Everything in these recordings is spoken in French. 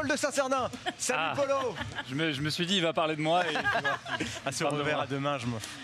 Paul de Saint-Sernin. Salut Polo. Je me suis dit, il va parler de moi. Et, tu vois, à demain.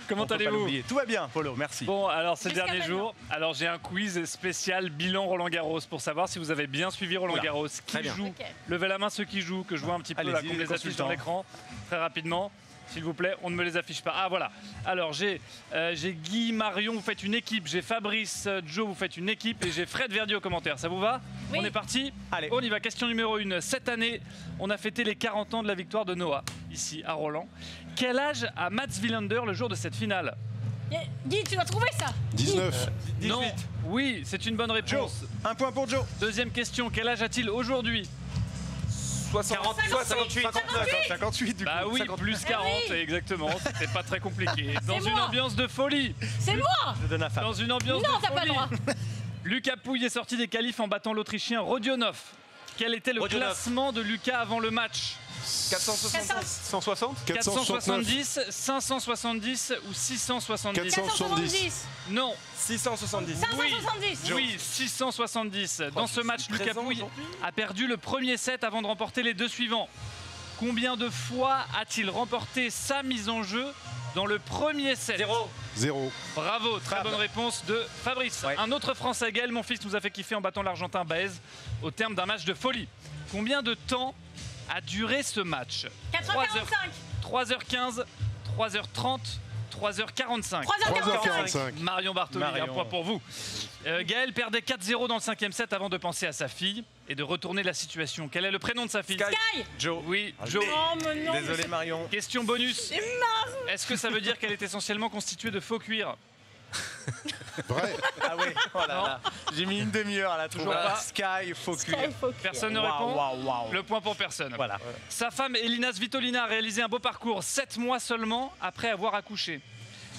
Comment allez-vous? Tout va bien, Polo, merci. Bon, alors ces derniers jours, alors j'ai un quiz spécial bilan Roland-Garros pour savoir si vous avez bien suivi Roland-Garros. Qui joue? Levez la main ceux qui jouent, que je vois un petit peu là, qu'on les affiche dans l'écran très rapidement. S'il vous plaît, on ne me les affiche pas. Ah, voilà. Alors, j'ai Guy, Marion, vous faites une équipe. J'ai Fabrice, Joe, vous faites une équipe. Et j'ai Fred Verdier au commentaire. Ça vous va? Oui. On est parti. Allez. On y va. Question numéro 1. Cette année, on a fêté les 40 ans de la victoire de Noah, ici, à Roland. Quel âge a Mats Wilander le jour de cette finale? Guy, tu dois trouver ça. 19. 18. Non. Oui, c'est une bonne réponse. Joe. Un point pour Joe. Deuxième question. Quel âge a-t-il aujourd'hui? 58 du coup. Bah oui, 58. Plus 40, oui. Exactement, c'était pas très compliqué. Dans une ambiance de folie. C'est moi. Je donne à Fab. Dans une ambiance de folie. Non, t'as pas le droit. Lucas Pouille est sorti des qualifs en battant l'Autrichien Rodionov. Quel était le classement de Lucas avant le match? 460, 470, 570 ou 670? 470. Non. 670. 570. Oui, 670. Dans ce match, Lucas Pouille a perdu le premier set avant de remporter les deux suivants. Combien de fois a-t-il remporté sa mise en jeu dans le premier set? 0. Bravo, très bonne réponse de Fabrice. Ouais. Un autre Français, Gaël, mon fils, nous a fait kiffer en battant l'Argentin Baez au terme d'un match de folie. Combien de temps a duré ce match? 3h45, 3h15, 3h30, 3h45. 3h45. Marion Bartoli, un point pour vous. Gaël perdait 4-0 dans le 5e set avant de penser à sa fille et de retourner la situation. Quel est le prénom de sa fille? Sky. Joe. Oui, Joe. Oh, non, désolé Marion. Question bonus. Est-ce que ça veut dire qu'elle est essentiellement constituée de faux cuir? Vrai. Ah oui, voilà. J'ai mis une demi-heure à la toujours pas. Sky, faux cuir. Personne ne répond. Le point pour personne. Voilà. Sa femme Elina Svitolina a réalisé un beau parcours 7 mois seulement après avoir accouché.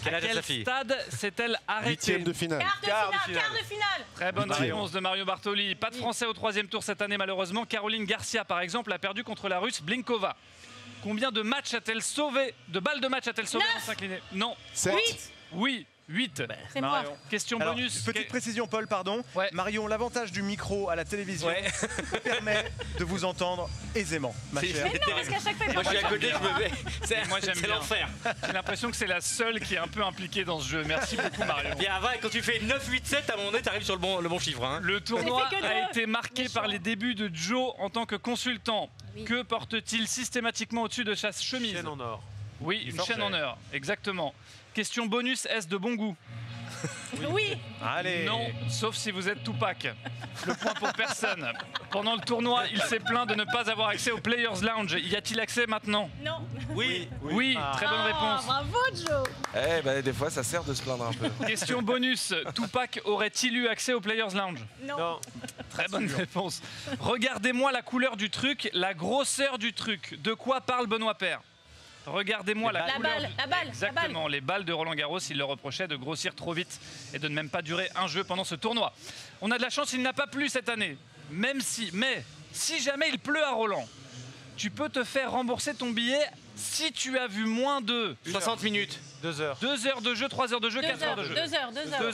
À quel stade s'est-elle arrêtée? 8e de finale. Quart de finale. Très bonne réponse de Mario Bartoli. Pas de Français au 3e tour cette année malheureusement. Caroline Garcia par exemple a perdu contre la Russe Blinkova. Combien de matchs a-t-elle sauvé? De balles de match a-t-elle sauvé? 9. Non. 7. 8. Oui. 8. C'est moi. Question bonus. Petite précision, Paul, pardon. Ouais. Marion, l'avantage du micro à la télévision permet de vous entendre aisément. Ma chère. Mais non, parce qu'à chaque fois, moi je suis à côté, c'est l'enfer. J'ai l'impression que c'est la seule qui est un peu impliquée dans ce jeu. Merci beaucoup, Marion. Bien, avant, quand tu fais 9, 8, 7, à un moment donné, t'arrives sur le bon chiffre. Hein. Le tournoi a été marqué par les débuts de Joe en tant que consultant. Oui. Que porte-t-il systématiquement au-dessus de sa chemise? Une chaîne en or. Oui, une chaîne en or, exactement. Question bonus, est-ce de bon goût? Oui. Allez. Non, sauf si vous êtes Tupac. Le point pour personne. Pendant le tournoi, il s'est plaint de ne pas avoir accès au Players Lounge. Y a-t-il accès maintenant? Non. Oui. Très bonne réponse. Bravo, Joe. Eh ben, des fois, ça sert de se plaindre un peu. Question bonus, Tupac aurait-il eu accès au Players Lounge? Non. Très bonne réponse. Regardez-moi la couleur du truc, la grosseur du truc. De quoi parle Benoît Paire? Regardez-moi la couleur. La balle. Exactement, les balles de Roland-Garros, il leur reprochait de grossir trop vite et de ne même pas durer un jeu pendant ce tournoi. On a de la chance, il n'a pas plu cette année. Mais si jamais il pleut à Roland, tu peux te faire rembourser ton billet si tu as vu moins de 60 minutes. 2 heures. 2 heures de jeu, 3 heures de jeu, 4 heures de jeu. 2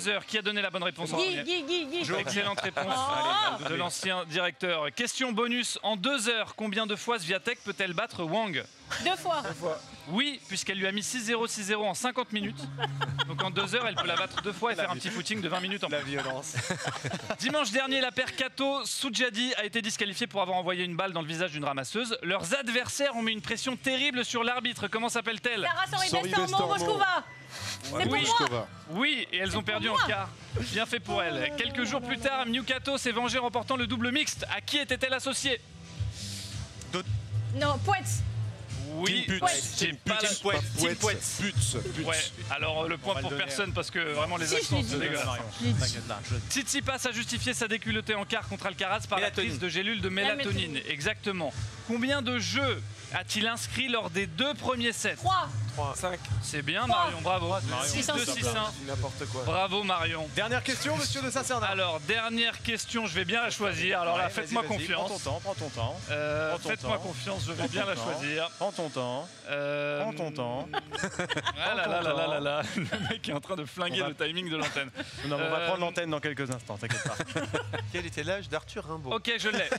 heures. Qui a donné la bonne réponse? Guy. Excellente réponse de l'ancien directeur. Question bonus. En 2 heures, combien de fois Zviatek peut-elle battre Wang? 2 fois. Oui, puisqu'elle lui a mis 6-0, 6-0 en 50 minutes. Donc en 2 heures, elle peut la battre 2 fois et faire un petit footing de 20 minutes en plus. La violence. Dimanche dernier, la paire Kato, Sujadi a été disqualifiée pour avoir envoyé une balle dans le visage d'une ramasseuse. Leurs adversaires ont mis une pression terrible sur l'arbitre. Comment s'appelle-t-elle? Oui, et elles ont perdu en quart. Bien fait pour elles. Quelques jours plus tard, Mnukato s'est vengée en remportant le double mixte. À qui était-elle associée? Poetz. Oui, c'est pas la Poetz. Alors le point pour personne parce que vraiment les accents sont dégueulasses. Tsitsipas a justifié sa déculottée en quart contre Alcaraz par la prise de gélules de mélatonine. Exactement. Combien de jeux a-t-il inscrit lors des 2 premiers sets? 3. 5. C'est bien Marion, bravo. 6-1. N'importe quoi. Bravo Marion. Dernière question, monsieur de Saint-Sernin. Alors, dernière question, je vais bien la choisir. Alors là, faites-moi confiance. Prends ton temps. Faites-moi confiance, je vais bien la choisir. Prends ton temps. Ah là là là là là là. Le mec est en train de flinguer le timing de l'antenne. Non, on va prendre l'antenne dans quelques instants, t'inquiète pas. Quel était l'âge d'Arthur Rimbaud? Ok, je l'ai.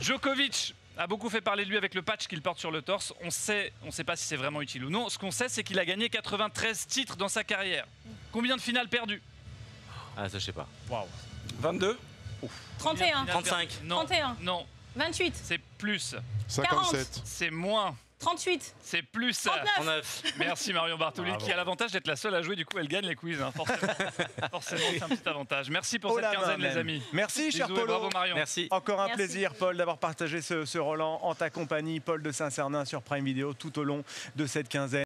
Djokovic a beaucoup fait parler de lui avec le patch qu'il porte sur le torse. On ne sait pas si c'est vraiment utile ou non. Ce qu'on sait, c'est qu'il a gagné 93 titres dans sa carrière. Combien de finales perdues? Ah, ça, je sais pas. Waouh. 22. Ouf. 31. 35. Non. 31. Non. 28. C'est plus. 57. C'est moins. 38. C'est plus. 39. Merci Marion Bartoli, qui a l'avantage d'être la seule à jouer. Du coup, elle gagne les quiz. Hein. Forcément, c'est un petit avantage. Merci pour cette quinzaine, les amis. Merci, cher Polo. Bravo, Marion. Merci. Encore un plaisir, Paul, d'avoir partagé ce Roland en ta compagnie. Paul de Saint-Sernin sur Prime Video tout au long de cette quinzaine.